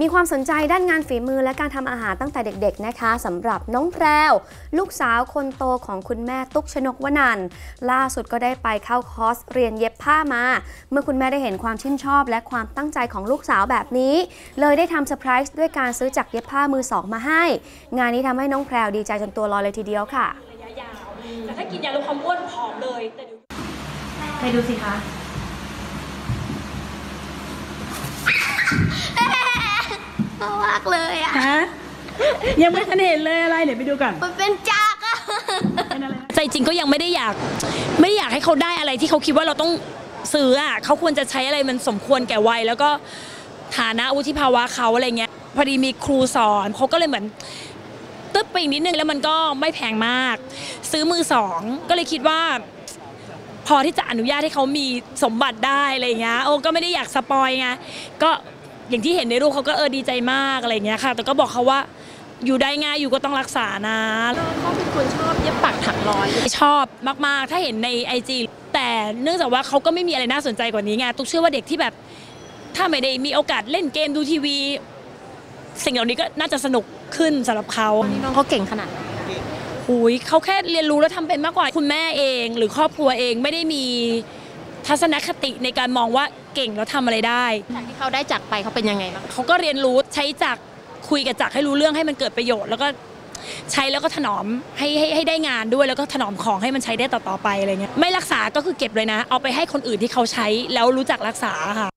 มีความสนใจด้านงานฝีมือและการทำอาหารตั้งแต่เด็กๆนะคะสำหรับน้องแพรวลูกสาวคนโตของคุณแม่ตุ๊กชนกวนันท์ล่าสุดก็ได้ไปเข้าคอร์สเรียนเย็บผ้ามาเมื่อคุณแม่ได้เห็นความชื่นชอบและความตั้งใจของลูกสาวแบบนี้เลยได้ทำเซอร์ไพรส์ด้วยการซื้อจักรเย็บผ้ามือสองมาให้งานนี้ทำให้น้องแพรวดีใจจนตัวลอยเลยทีเดียวค่ะระยะยาวแต่ถ้ากินยาลดความอ้วนผอมเลยแต่ดูไปดูสิคะมากเลยอะยังไม่ทันเห็นเลยอะไรเดี๋ยวไปดูกันมันเป็นจักรอะใจจริงก็ยังไม่ได้อยากให้เขาได้อะไรที่เขาคิดว่าเราต้องซื้ออะเขาควรจะใช้อะไรมันสมควรแก่วัยแล้วก็ฐานะวุฒิภาวะเขาอะไรเงี้ยพอดีมีครูสอนเขาก็เลยเหมือนตึ๊บไปอีกนิดนึงแล้วมันก็ไม่แพงมากซื้อมือสองก็เลยคิดว่าพอที่จะอนุญาตให้เขามีสมบัติได้อะไรเงี้ยโอ้ก็ไม่ได้อยากสปอยไงก็อย่างที่เห็นในรูปเขาก็ดีใจมากอะไรเงี้ยค่ะแต่ก็บอกเขาว่าอยู่ได้ง่ายอยู่ก็ต้องรักษานะเขาเป็นคนชอบเย็บปักถักร้อยชอบมากๆถ้าเห็นใน IG แต่เนื่องจากว่าเขาก็ไม่มีอะไรน่าสนใจกว่านี้ไงตุ๊กเชื่อว่าเด็กที่แบบถ้าไม่ได้มีโอกาสเล่นเกมดูทีวีสิ่งเหล่านี้ก็น่าจะสนุกขึ้นสำหรับเขาน้องเขาเก่งขนาดหูยเขาแค่เรียนรู้แล้วทำเป็นมากกว่าคุณแม่เองหรือครอบครัวเองไม่ได้มีทัศนคติในการมองว่าเก่งแล้วทำอะไรได้ที่เขาได้จักไปเขาเป็นยังไงบ้างเขาก็เรียนรู้ใช้จักคุยกับจักให้รู้เรื่องให้มันเกิดประโยชน์แล้วก็ใช้แล้วก็ถนอมให้ได้งานด้วยแล้วก็ถนอมของให้มันใช้ได้ต่อไปอะไรเงี้ยไม่รักษาก็คือเก็บเลยนะเอาไปให้คนอื่นที่เขาใช้แล้วรู้จักรักษาค่ะ